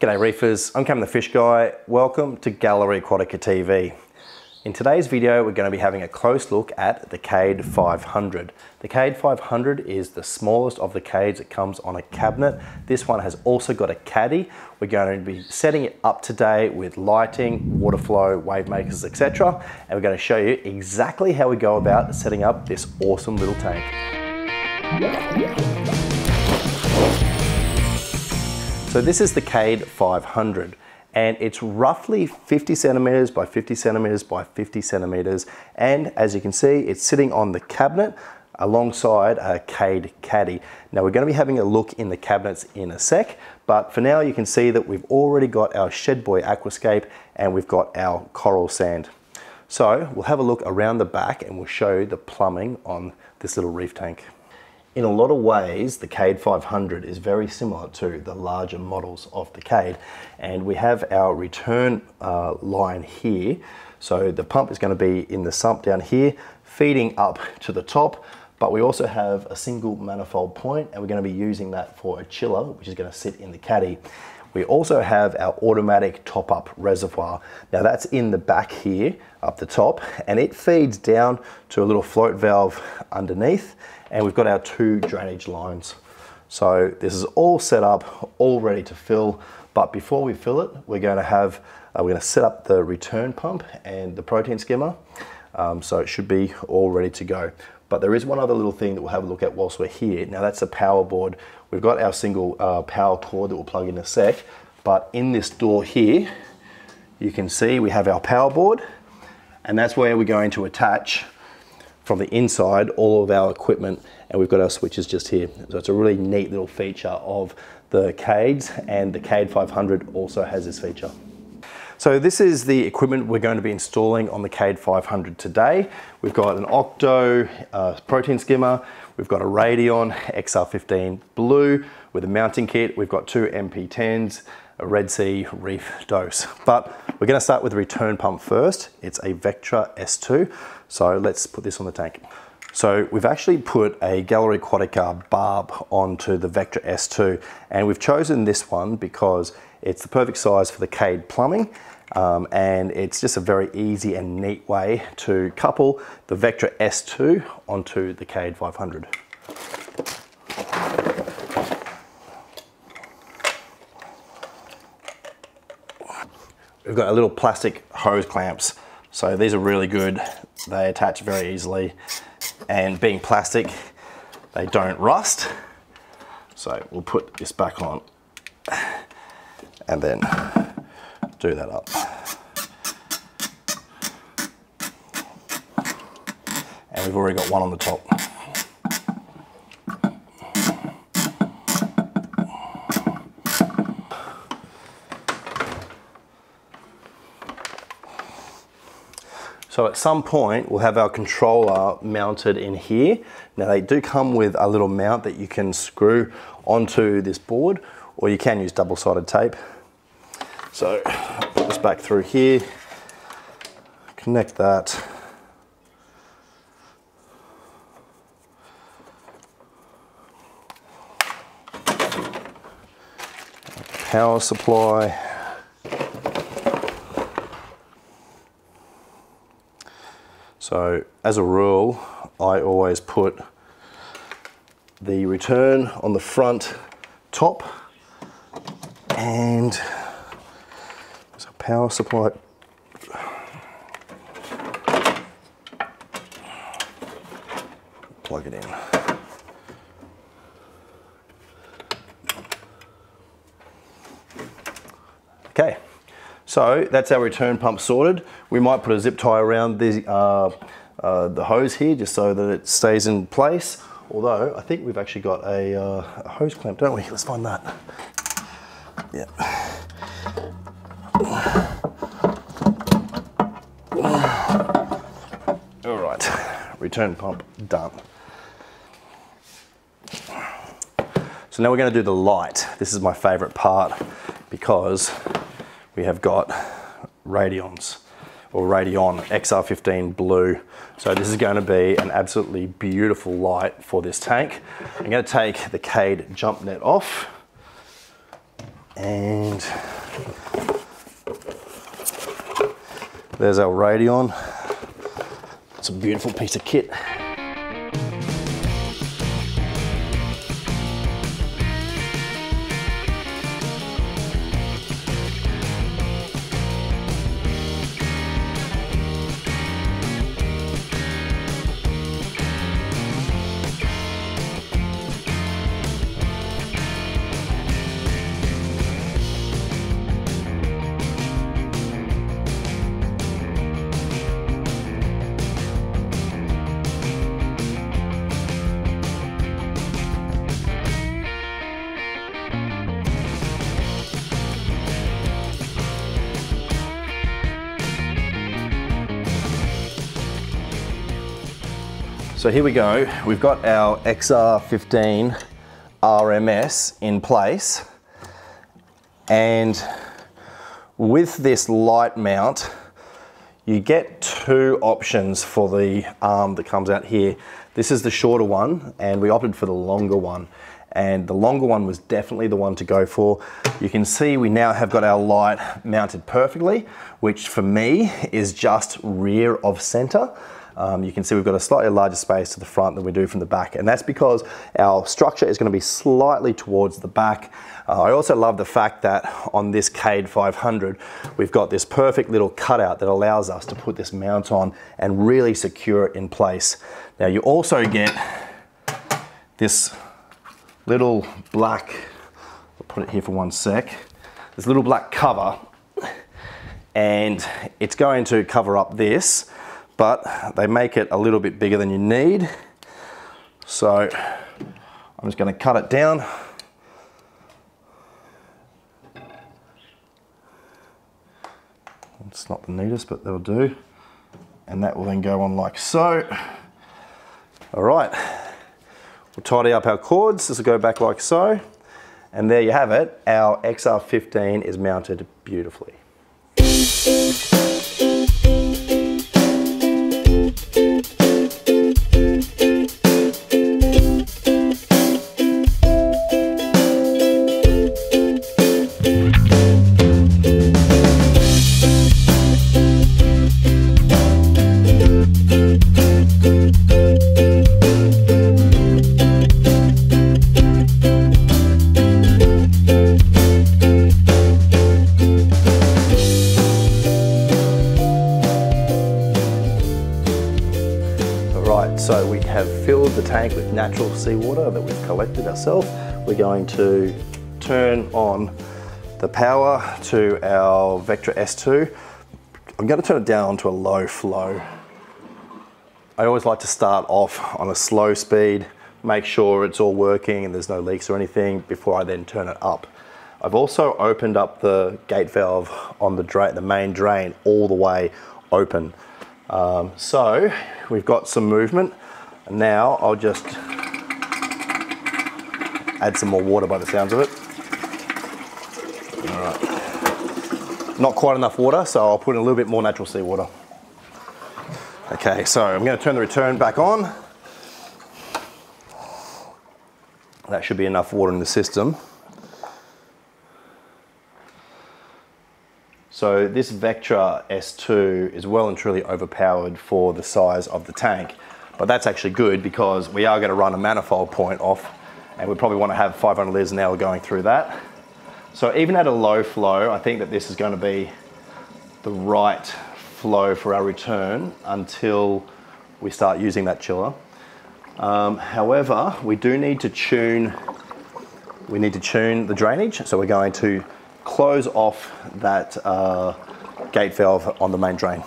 G'day reefers, I'm Cam the Fish Guy. Welcome to Gallery Aquatica TV. In today's video, we're going to be having a close look at the Cade 500. The Cade 500 is the smallest of the Cades. It comes on a cabinet. This one has also got a caddy. We're going to be setting it up today with lighting, water flow, wave makers, etc. And we're going to show you exactly how we go about setting up this awesome little tank. So this is the Cade 500 and it's roughly 50 centimeters by 50 centimeters by 50 centimeters. And as you can see, it's sitting on the cabinet alongside a Cade Caddy. Now we're going to be having a look in the cabinets in a sec, but for now you can see that we've already got our Shedboy Aquascape and we've got our coral sand. So we'll have a look around the back and we'll show the plumbing on this little reef tank. In a lot of ways, the Cade 500 is very similar to the larger models of the Cade, and we have our return line here. So the pump is going to be in the sump down here, feeding up to the top, but we also have a single manifold point, and we're going to be using that for a chiller, which is going to sit in the caddy. We also have our automatic top-up reservoir. Now that's in the back here, up the top, and it feeds down to a little float valve underneath, and we've got our two drainage lines. So this is all set up, all ready to fill, but before we fill it, we're gonna set up the return pump and the protein skimmer, so it should be all ready to go. But there is one other little thing that we'll have a look at whilst we're here. Now that's the power board. We've got our single power cord that we'll plug in a sec, but in this door here, you can see we have our power board, and that's where we're going to attach from the inside all of our equipment, and we've got our switches just here. So it's a really neat little feature of the Cades, and the Cade 500 also has this feature. So this is the equipment we're going to be installing on the Cade 500 today. We've got an Octo protein skimmer, we've got a Radion XR15 Blue with a mounting kit, we've got two MP10s, a Red Sea Reef Dose. But we're going to start with the return pump first. It's a Vectra S2, so let's put this on the tank. So we've actually put a Gallery Aquatica barb onto the Vectra S2, and we've chosen this one because it's the perfect size for the Cade plumbing, and it's just a very easy and neat way to couple the Vectra S2 onto the Cade 500. We've got a little plastic hose clamps. So these are really good. They attach very easily, and being plastic, they don't rust. So we'll put this back on and then do that up. And we've already got one on the top. So at some point, we'll have our controller mounted in here. Now they do come with a little mount that you can screw onto this board, or you can use double-sided tape. So put this back through here, connect that. Power supply. So as a rule, I always put the return on the front top, and there's a power supply. Plug it in. Okay, so that's our return pump sorted. We might put a zip tie around the hose here just so that it stays in place. Although I think we've actually got a hose clamp, don't we? Let's find that. Yeah. All right, return pump done. So now we're going to do the light. This is my favorite part because we have got Radions, or Radion XR15 Blue. So this is going to be an absolutely beautiful light for this tank. I'm going to take the Cade jump net off And there's our Radion. It's a beautiful piece of kit. So here we go, we've got our XR15 RMS in place, and with this light mount you get two options for the arm that comes out here. This is the shorter one and we opted for the longer one, and the longer one was definitely the one to go for. You can see we now have got our light mounted perfectly, which for me is just rear of center. You can see we've got a slightly larger space to the front than we do from the back, and that's because our structure is going to be slightly towards the back. I also love the fact that on this Cade 500 we've got this perfect little cutout that allows us to put this mount on and really secure it in place. Now you also get this little black, I'll put it here for one sec, this little black cover, and it's going to cover up this, but they make it a little bit bigger than you need. So I'm just going to cut it down. It's not the neatest, but that'll do. And that will then go on like so. All right, we'll tidy up our cords. This will go back like so. And there you have it. Our XR15 is mounted beautifully. So we have filled the tank with natural seawater that we've collected ourselves. We're going to turn on the power to our Vectra S2. I'm going to turn it down to a low flow. I always like to start off on a slow speed, make sure it's all working and there's no leaks or anything before I then turn it up. I've also opened up the gate valve on the main drain all the way open. So we've got some movement, and now I'll just add some more water by the sounds of it. All right. Not quite enough water, so I'll put in a little bit more natural seawater. Okay, so I'm going to turn the return back on. That should be enough water in the system. So this Vectra S2 is well and truly overpowered for the size of the tank, but that's actually good because we are going to run a manifold point off, and we probably want to have 500 litres an hour going through that. So even at a low flow, I think that this is going to be the right flow for our return until we start using that chiller. However, we do need to tune the drainage, so we're going to close off that gate valve on the main drain.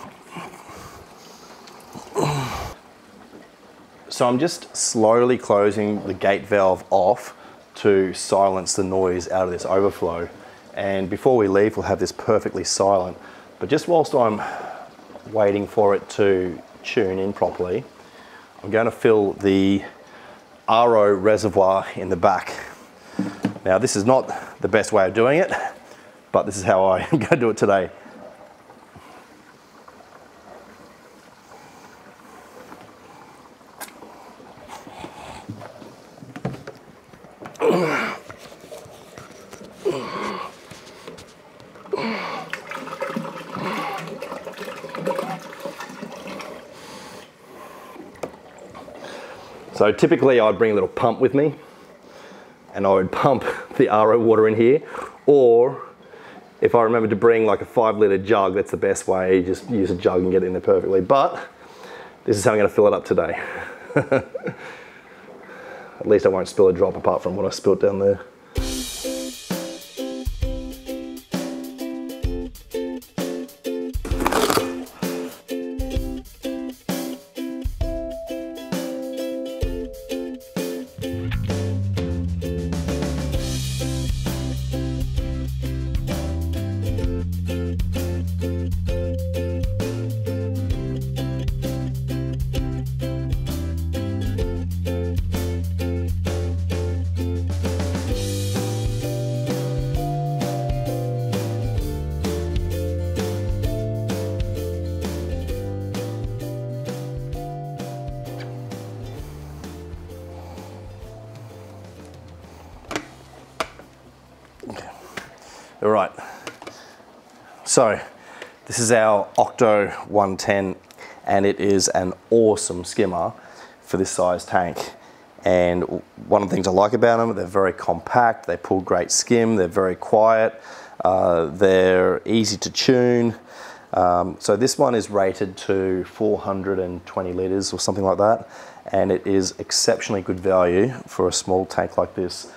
So I'm just slowly closing the gate valve off to silence the noise out of this overflow. And before we leave, we'll have this perfectly silent. But just whilst I'm waiting for it to tune in properly, I'm going to fill the RO reservoir in the back. Now, this is not the best way of doing it, but this is how I am going to do it today. So typically I'd bring a little pump with me and I would pump the RO water in here, or if I remember to bring like a 5 litre jug, that's the best way, you just use a jug and get it in there perfectly. But this is how I'm gonna fill it up today. At least I won't spill a drop apart from what I spilt down there. All right, so this is our Octo 110 and it is an awesome skimmer for this size tank. And one of the things I like about them, they're very compact, they pull great skim, they're very quiet, they're easy to tune. So this one is rated to 420 litres or something like that, and it is exceptionally good value for a small tank like this.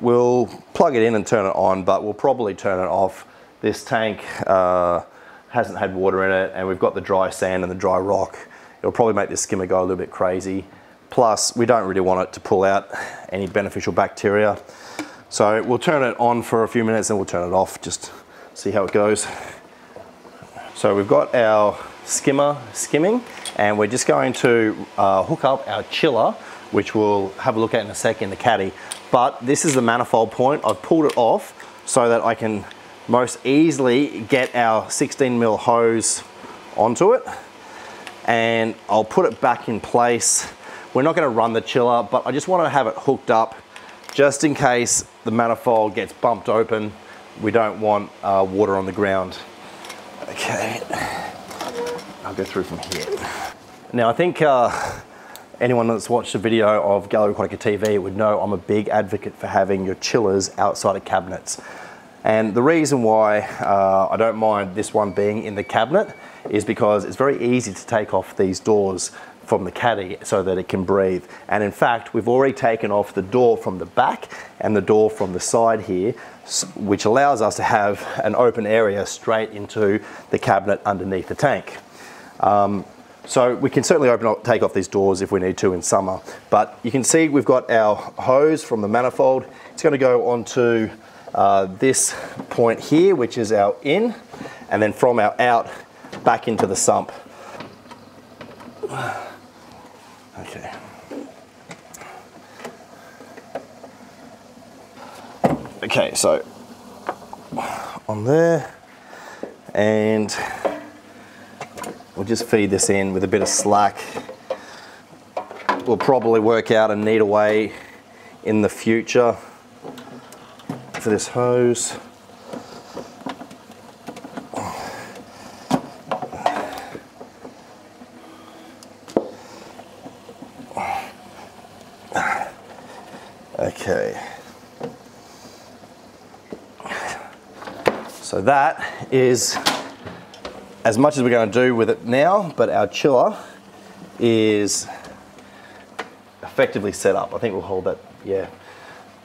We'll plug it in and turn it on, but we'll probably turn it off. This tank hasn't had water in it, and we've got the dry sand and the dry rock. It'll probably make this skimmer go a little bit crazy. Plus, we don't really want it to pull out any beneficial bacteria. So we'll turn it on for a few minutes and we'll turn it off, just see how it goes. So we've got our skimmer skimming, and we're just going to hook up our chiller, which we'll have a look at in a second, the caddy. But this is the manifold point. I've pulled it off so that I can most easily get our 16mm hose onto it, and I'll put it back in place. We're not gonna run the chiller, but I just wanna have it hooked up just in case the manifold gets bumped open. We don't want water on the ground. Okay, I'll go through from here. Now I think, anyone that's watched the video of Gallery Aquatica TV would know I'm a big advocate for having your chillers outside of cabinets. And the reason why I don't mind this one being in the cabinet is because it's very easy to take off these doors from the caddy so that it can breathe. And in fact, we've already taken off the door from the back and the door from the side here, which allows us to have an open area straight into the cabinet underneath the tank. So we can certainly take off these doors if we need to in summer, but you can see we've got our hose from the manifold. It's gonna go onto this point here, which is our in, and then from our out, back into the sump. Okay. Okay, so on there, and we'll just feed this in with a bit of slack. We'll probably work out a neater way in the future for this hose. Okay. So that is as much as we're going to do with it now, but our chiller is effectively set up. I think we'll hold that, yeah,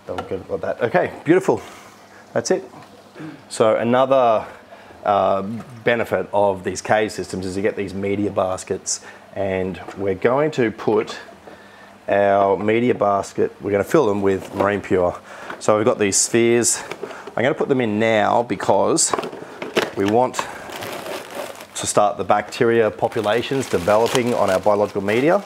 that'll go like that. Okay, beautiful, that's it. So another benefit of these Cade systems is you get these media baskets, and we're going to put our media basket, we're going to fill them with Marine Pure. So we've got these spheres. I'm going to put them in now because we want to start the bacteria populations developing on our biological media.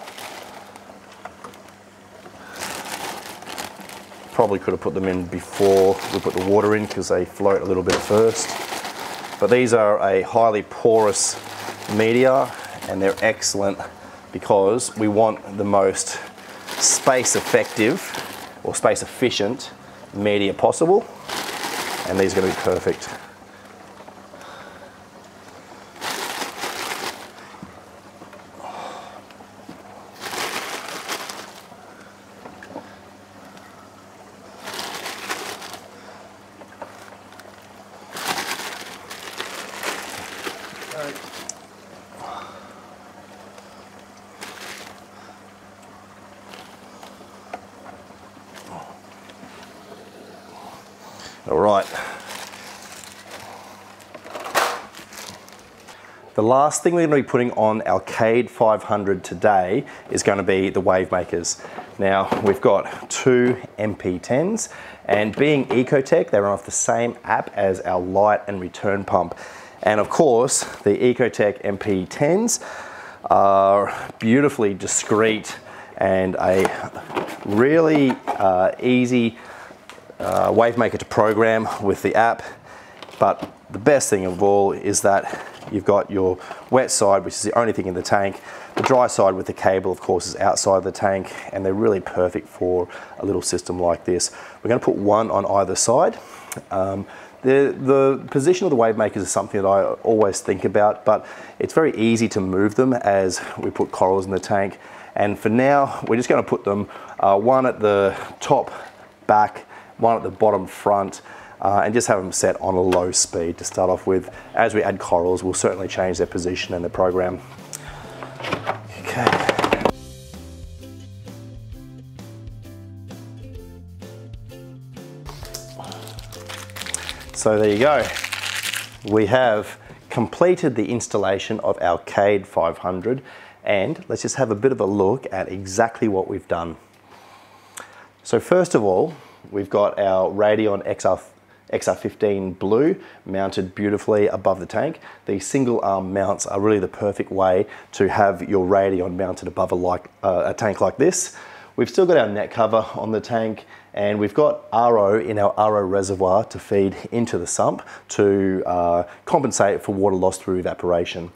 Probably could have put them in before we put the water in because they float a little bit first. But these are a highly porous media and they're excellent because we want the most space effective or space efficient media possible. And these are going to be perfect. right. All right. The last thing we're going to be putting on our Cade 500 today is going to be the wave makers. Now we've got two MP10s, and being Ecotech, they run off the same app as our light and return pump. And of course, the Ecotech MP10s are beautifully discreet and a really easy wave maker to program with the app. But the best thing of all is that you've got your wet side, which is the only thing in the tank. The dry side with the cable, of course, is outside the tank, and they're really perfect for a little system like this. We're going to put one on either side. The position of the wave makers is something that I always think about, but it's very easy to move them as we put corals in the tank. And for now, we're just going to put them one at the top back, one at the bottom front, and just have them set on a low speed to start off with. As we add corals, we'll certainly change their position in the program. Okay. So there you go. We have completed the installation of our Cade 500, and let's just have a bit of a look at exactly what we've done. So first of all, we've got our Radion XR15 Blue mounted beautifully above the tank. These single arm mounts are really the perfect way to have your Radion mounted above a tank like this. We've still got our net cover on the tank, and we've got RO in our RO reservoir to feed into the sump to compensate for water loss through evaporation.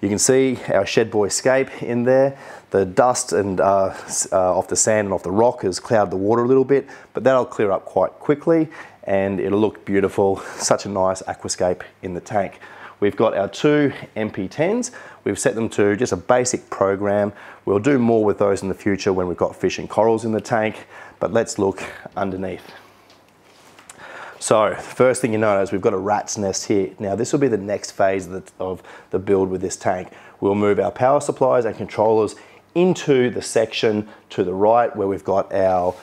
You can see our Shedboy Aquascape in there. The dust and off the sand and off the rock has clouded the water a little bit, but that'll clear up quite quickly and it'll look beautiful. Such a nice aquascape in the tank. We've got our two MP10s. We've set them to just a basic program. We'll do more with those in the future when we've got fish and corals in the tank, but let's look underneath. So first thing you notice, we've got a rat's nest here. Now this will be the next phase of the build with this tank. We'll move our power supplies and controllers into the section to the right where we've got our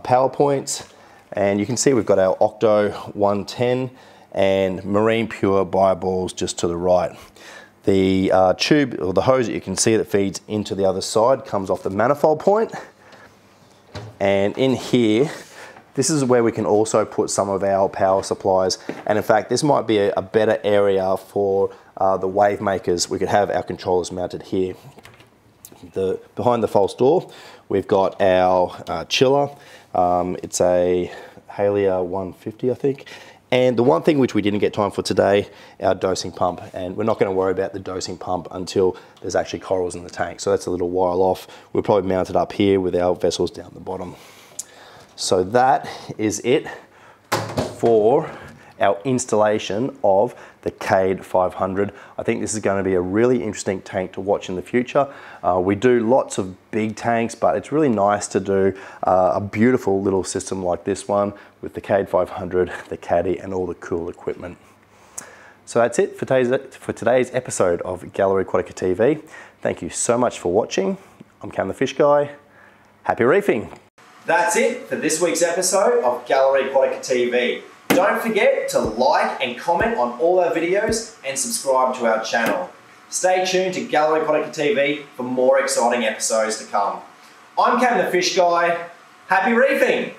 power points. And you can see we've got our Octo 110 and Marine Pure bioballs just to the right. The tube or the hose that you can see that feeds into the other side comes off the manifold point. And in here, this is where we can also put some of our power supplies. And in fact, this might be a better area for the wave makers. We could have our controllers mounted here. Behind the false door, we've got our chiller. It's a Halia 150, I think. And the one thing which we didn't get time for today, our dosing pump. And we're not going to worry about the dosing pump until there's actually corals in the tank. So that's a little while off. We'll probably mount it up here with our vessels down the bottom. So that is it for our installation of the Cade 500. I think this is going to be a really interesting tank to watch in the future. We do lots of big tanks, but it's really nice to do a beautiful little system like this one with the Cade 500, the Caddy, and all the cool equipment. So that's it for today's episode of Gallery Aquatica TV. Thank you so much for watching. I'm Cam the Fish Guy. Happy reefing! That's it for this week's episode of Gallery Aquatica TV. Don't forget to like and comment on all our videos and subscribe to our channel. Stay tuned to Gallery Aquatica TV for more exciting episodes to come. I'm Cam the Fish Guy. Happy reefing!